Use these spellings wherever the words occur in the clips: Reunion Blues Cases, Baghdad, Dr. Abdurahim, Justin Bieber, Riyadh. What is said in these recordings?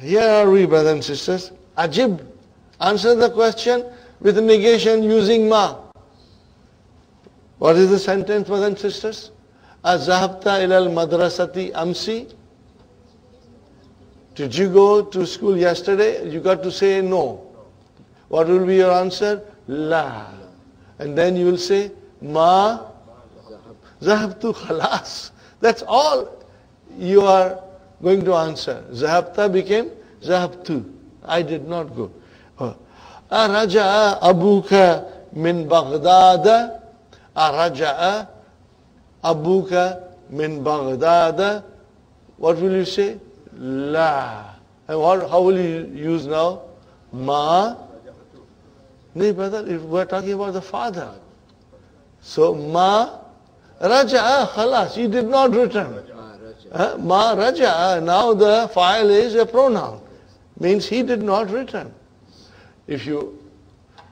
Here are we, brothers and sisters. Ajib. Answer the question with negation using ma. What is the sentence, brothers and sisters? Azahabta ilal madrasati amsi? Did you go to school yesterday? You got to say no. What will be your answer? La. And then you will say, ma zahabtu khalas. That's all you are going to answer. Zahabta became zahabtu. I did not go. Araja'a abuka min Baghdad. Araja'a abuka min Baghdad. What will you say? La. And what, how will you use now? Ma. No, brother, if we are talking about the father. So, ma raja'a khalas. He did not return. Ma raja'a. Now the file is a pronoun. Means he did not return. If you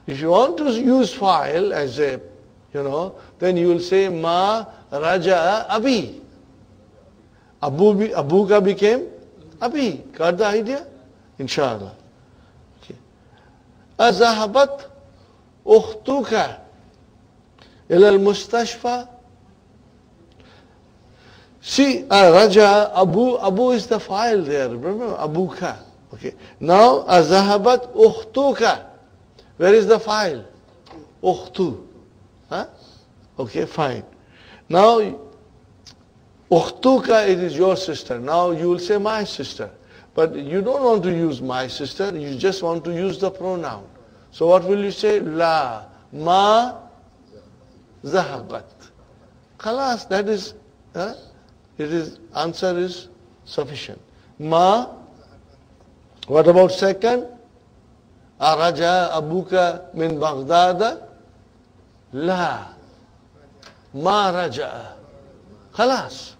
want to use file as a, then you will say ma raja'a abi. Abuka became abi. Got the idea? Inshallah. أذهبت أختك إلى المستشفى. See, Raja, Abu is the file there. Remember, Abuka. Okay. Now, أذهبت أختك. Where is the file? أختو. Huh? Okay, fine. Now, أختك, it is your sister. Now, you will say my sister. But you don't want to use my sister, you just want to use the pronoun. So what will you say? La, ma, zahabat. Khalas, that is, answer is sufficient. Ma, what about second? Araja abuka min Baghdad? La, ma raja. Khalas,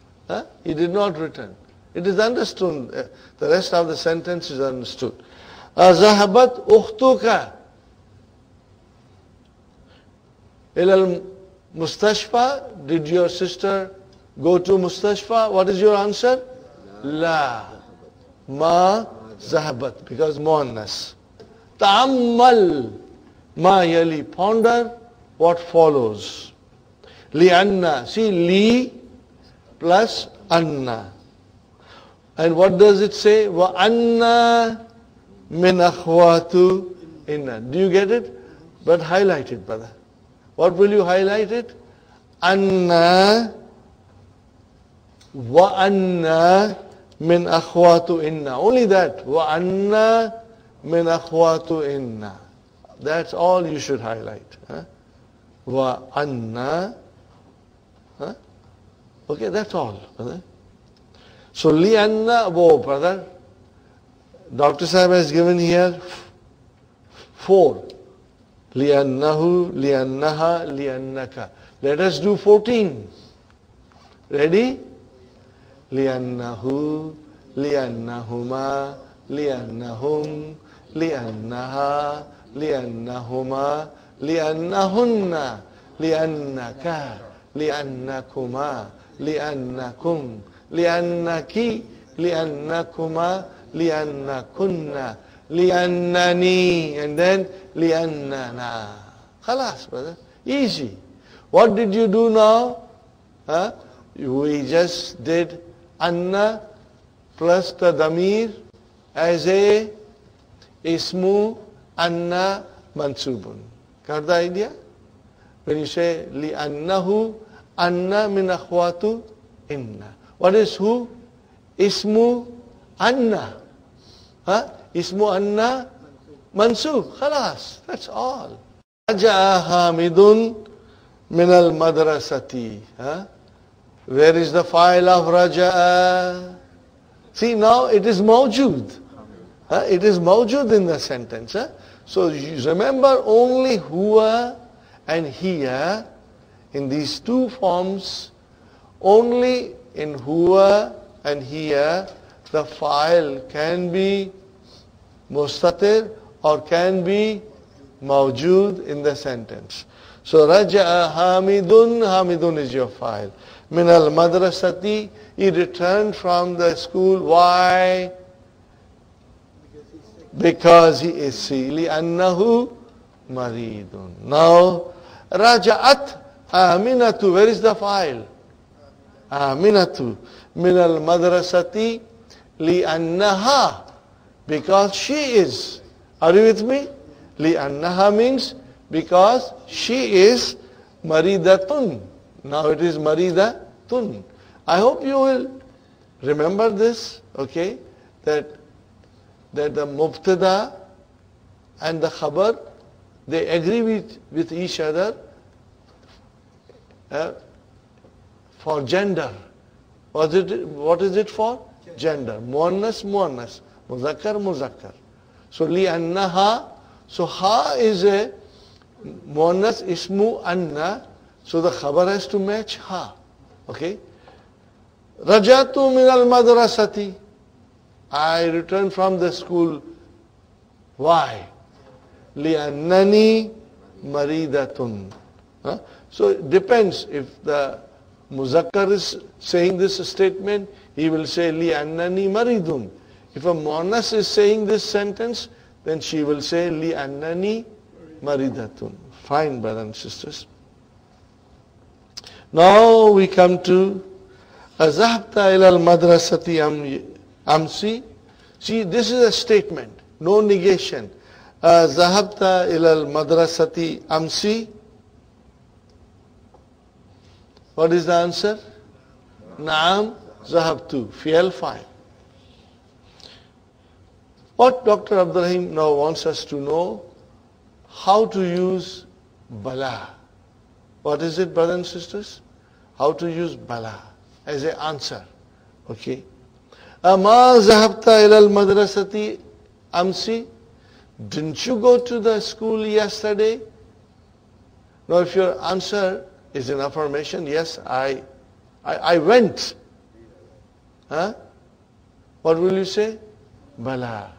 he did not return. It is understood. The rest of the sentence is understood. Zahabat ukhtuka ilal mustashfa. Did your sister go to mustashfa? What is your answer? La. Ma zahabat. Because muannas. Ta'ammal ma yali. Ponder what follows. Li anna. See, li plus anna. And what does it say? Wa anna min akhwatu inna. Do you get it? But highlight it, brother. What will you highlight it? Anna wa anna min akhwatu inna. Only that. Wa anna min akhwatu inna. That's all you should highlight. Huh? Wa anna. Huh? Okay, that's all, brother. So, li'anna, oh brother, Dr. Sahib has given here 4. Li'annahu, li'annaha, li'annaka. Let us do 14. Ready? Li'annahu, li'annahuma, li'annahum, li'annaha, li'annahuma, li'annahunna, li'annaka, li'annakuma, li'annakum. لأنك لأنكما لأنكن لأنني and then لأننا. خلاص, brother. Easy. What did you do now? Huh? We just did anna plus the damir as a ismu anna mansubun. Got the idea? When you say لأنه anna min akhwatu inna. What is who? Ismu anna. Huh? Ismu anna mansub. Khalas. That's all. Raja'a Hamidun min al madrasati. Where is the file of Raja'a? See, now it is mawjud. Huh? It is mawjud in the sentence. Huh? So you remember only huwa and hiya in these two forms. Only in huwa and hiya, the file can be mustatir or can be mawjood in the sentence. So, raja'a Hamidun, Hamidun is your file. Min al-madrasati, he returned from the school. Why? because he is sick. لِأَنَّهُ مَرِيدٌ. Now, رَجَعَتْ آمِنَةُ. Where is the file? آمِنَةُ مِنَ الْمَدْرَسَةِ لِأَنَّهَا. Because she is. Are you with me? لِأَنَّهَا means because she is maridatun. Now it is maridatun. I hope you will remember this, okay? That the mubtada and the khabar, they agree with each other for gender. What is it for? Gender. Muannas, muannas. Muzakkar, muzakkar. So li'annaha. So ha is a muannas ismu anna. So the khabar has to match ha. Okay. Rajatu min al-madrasati. I returned from the school. Why? Li'annani maridatun. So it depends. If the muzakkar is saying this statement, he will say li'annani maridun. If a muannas is saying this sentence, then she will say li'annani maridatun. Fine, brothers and sisters. Now we come to azhabta ila al-madrasati amsi. See, this is a statement, no negation. Azhabta ila al-madrasati amsi. What is the answer? Naam zahabtu. Fi'al fa'il. What Dr. Abdurahim now wants us to know, how to use bala. What is it, brothers and sisters? How to use bala as an answer. Okay. Ama zahabta ila al-madrasati amsi. Didn't you go to the school yesterday? Now if your answer is an affirmation, yes, I went. Huh? What will you say? Bala.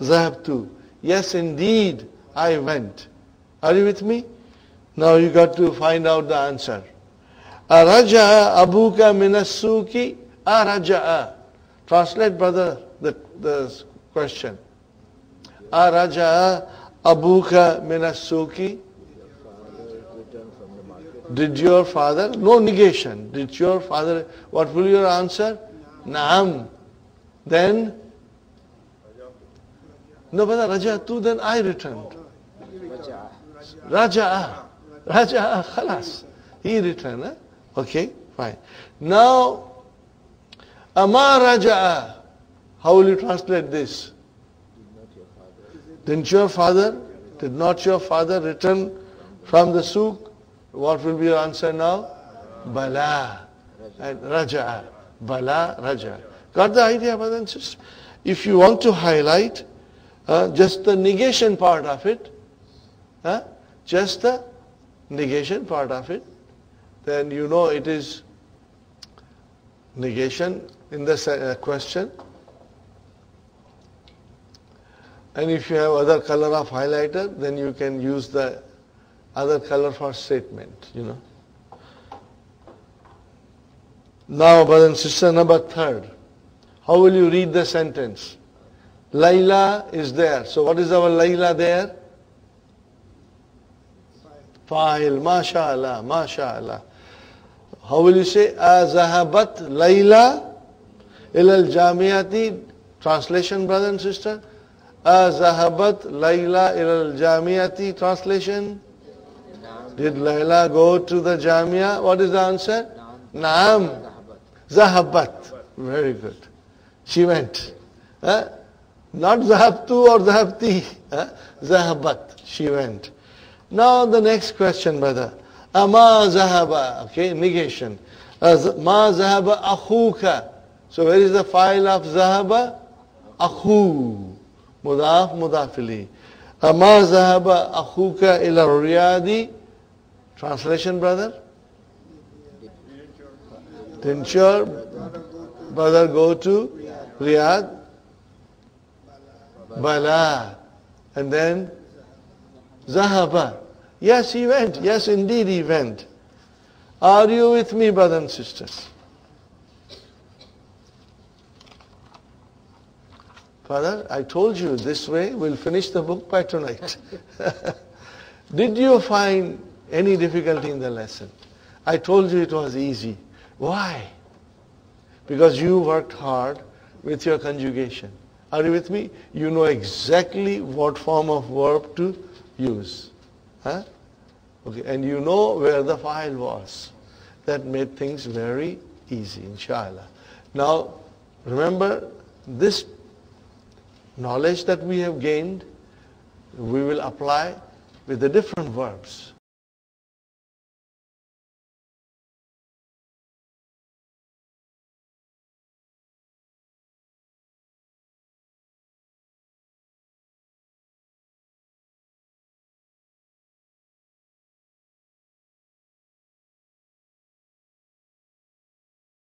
Zahabtu. Yes, indeed, I went. Are you with me? Now you got to find out the answer. Araja'a abuka min as-suki. Araja'a. Translate, brother, the question. Araja'a abuka min as-suki. Did your father? No negation. Did your father? What will your answer? Naam. Then? No, brother, Raja'tu, then I returned. Raja'a. Raja'a, khalas. He returned. Huh? Okay, fine. Now, Ama Raja'a. How will you translate this? Did not your father return from the souk? What will be your answer now? Bala. And Raja'a. Bala, Raja'a. Got the idea, brothers and sisters? If you want to highlight just the negation part of it, then you know it is negation in the question. And if you have other color of highlighter, then you can use the other color for statement, you know. Now, brothers and sisters, number 3. How will you read the sentence? Layla is there. So what is our Layla there? Fa'il. MashaAllah. MashaAllah. How will you say? Azahabat Layla ilal jamiati. Translation, brothers and sisters. Azahabat Layla ilal jamiati. Translation. Did Layla go to the Jamia? What is the answer? Naam. Zahabat. Very good. She went. Not Zahabtu or Zahabti. Zahabat. She went. Now the next question, brother. Ama Zahaba. Okay, negation. Ma Zahaba Akhuka. So where is the file of Zahaba? Akhu. Mudaf, Mudafili. Ama Zahaba Akhuka ila Riyadi. Translation, brother? Didn't your brother go to Riyadh? Bala. And then? Zahaba. Yes, he went. Yes, indeed he went. Are you with me, brothers and sisters? Father, I told you this way, we'll finish the book by tonight. Did you find any difficulty in the lesson? I told you it was easy. Why? Because you worked hard with your conjugation. Are you with me? You know exactly what form of verb to use. Huh? Okay. And you know where the file was. That made things very easy, inshallah. Now, remember, this knowledge that we have gained, we will apply with the different verbs.